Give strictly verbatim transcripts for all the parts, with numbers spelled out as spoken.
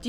Do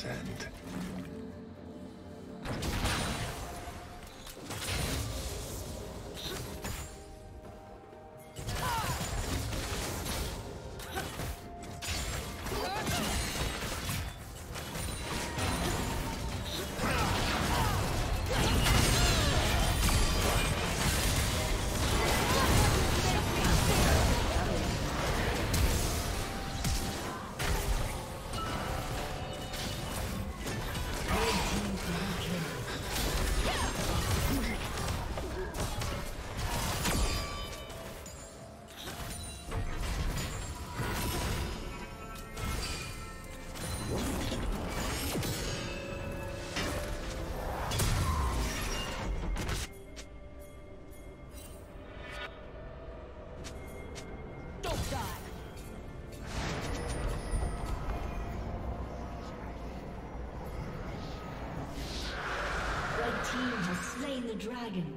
send. Dragon.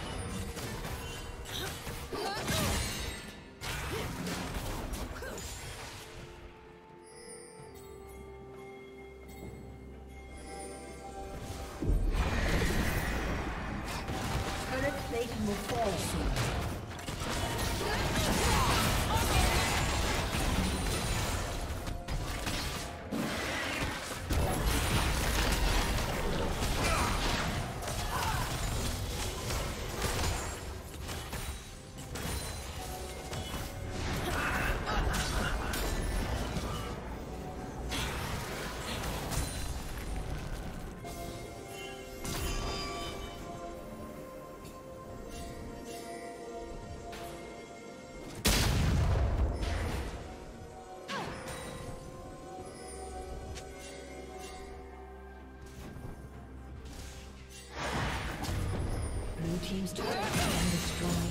Teams to and destroy.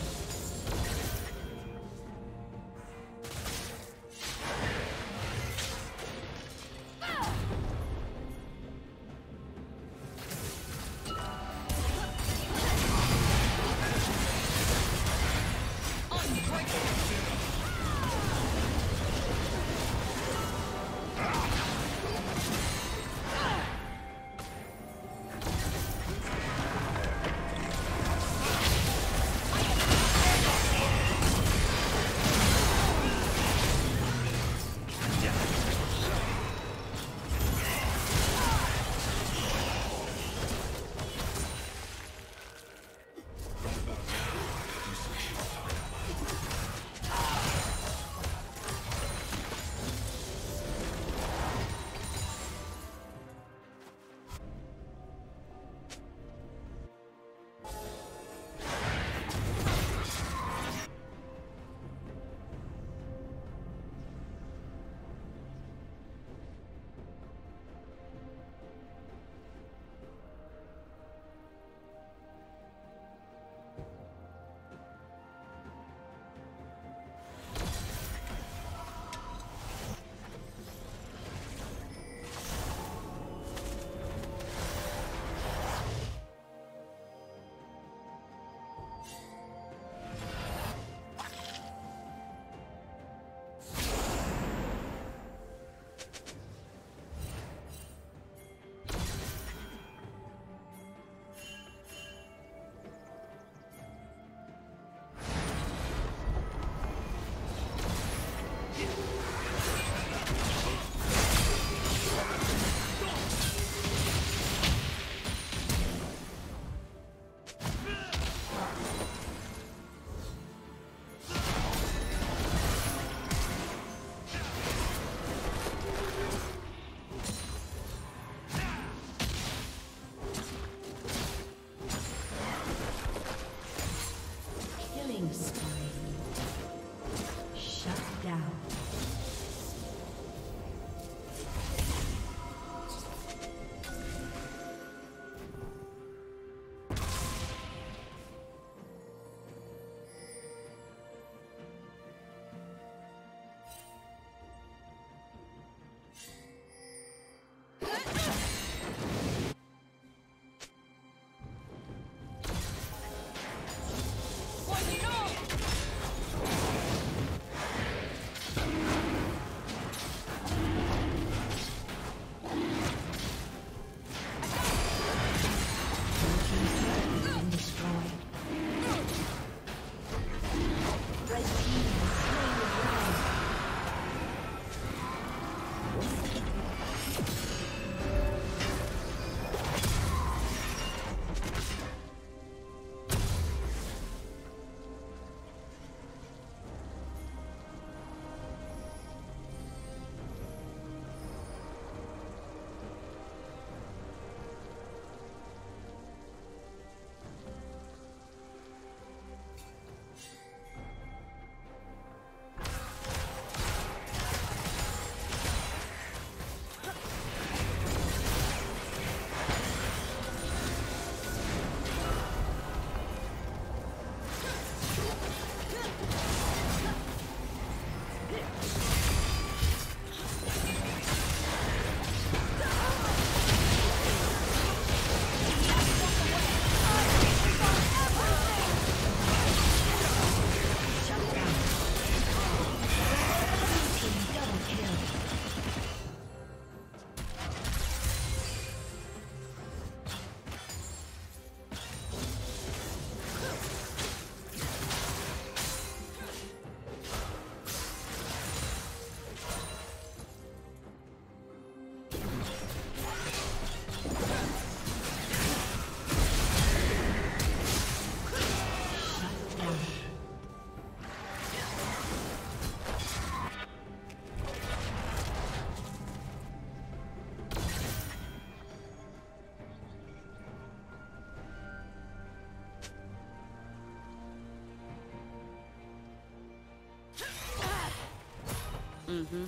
Mm-hmm.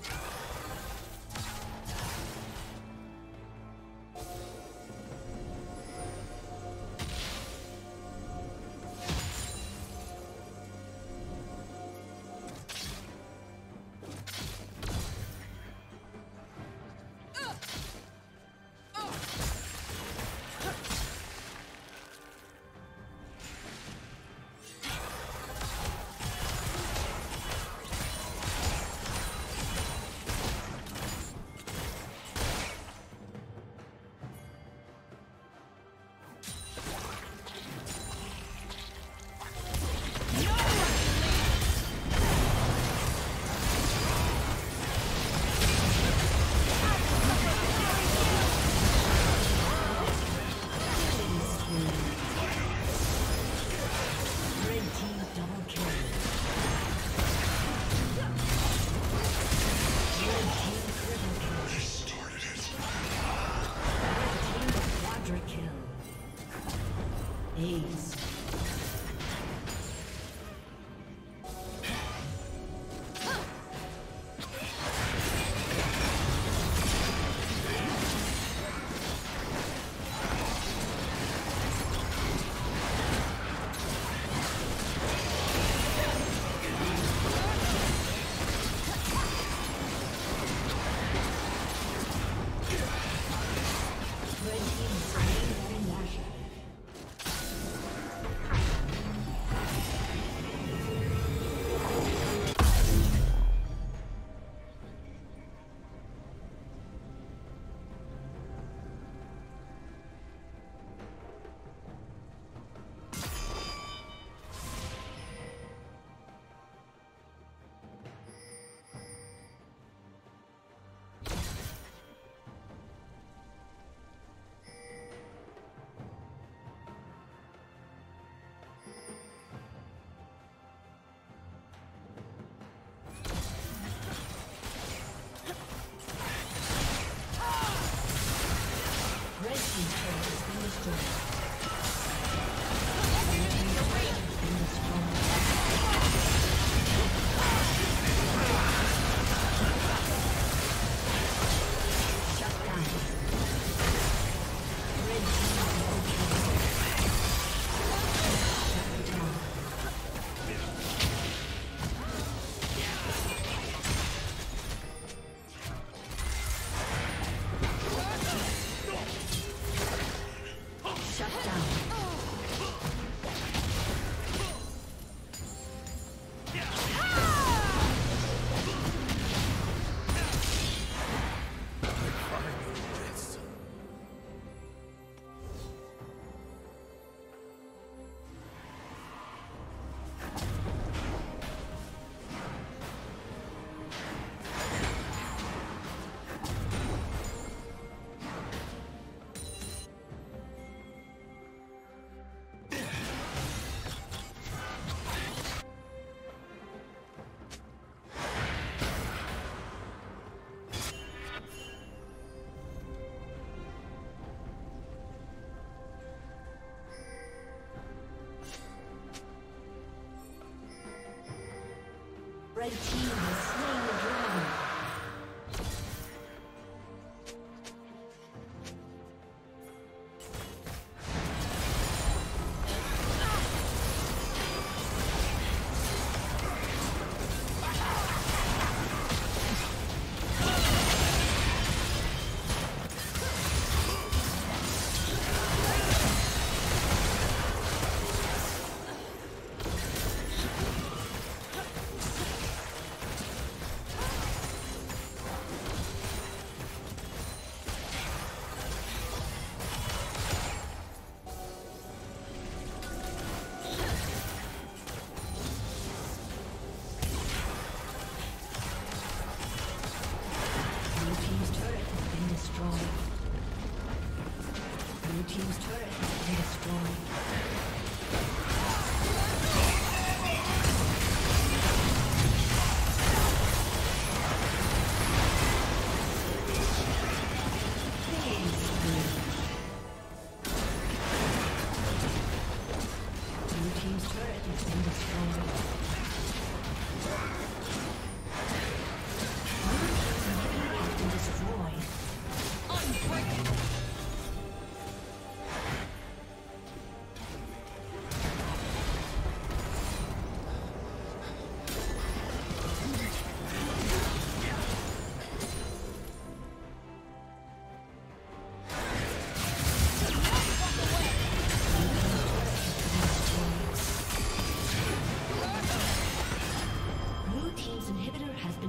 Red team has slain the dragon. It's been destroyed.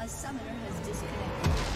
A summoner has disconnected.